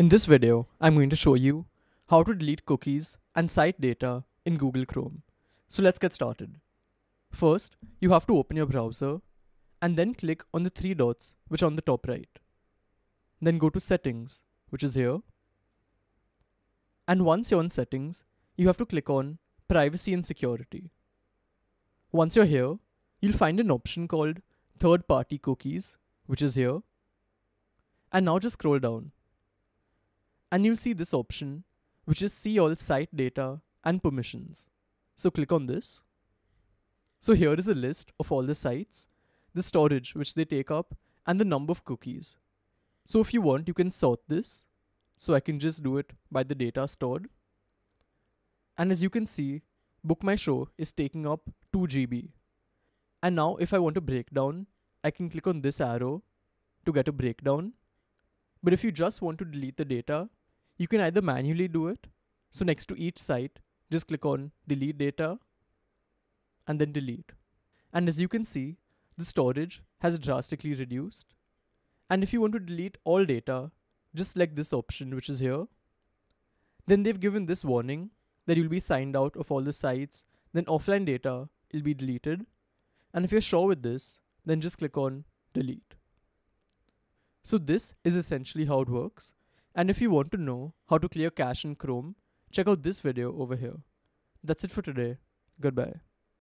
In this video, I'm going to show you how to delete cookies and site data in Google Chrome. So let's get started. First, you have to open your browser and then click on the three dots which are on the top right. Then go to Settings, which is here. And once you're on Settings, you have to click on Privacy and Security. Once you're here, you'll find an option called Third-Party Cookies, which is here. And now just scroll down. And you'll see this option, which is see all site data and permissions. So click on this. So here is a list of all the sites, the storage which they take up, and the number of cookies. So if you want, you can sort this. So I can just do it by the data stored. And as you can see, Book My Show is taking up 2 GB. And now if I want a breakdown, I can click on this arrow to get a breakdown. But if you just want to delete the data, you can either manually do it, so next to each site, just click on delete data and then delete. And as you can see, the storage has drastically reduced. And if you want to delete all data, just select this option which is here. Then they've given this warning that you'll be signed out of all the sites, then offline data will be deleted. And if you're sure with this, then just click on delete. So this is essentially how it works. And if you want to know how to clear cache in Chrome, check out this video over here. That's it for today. Goodbye.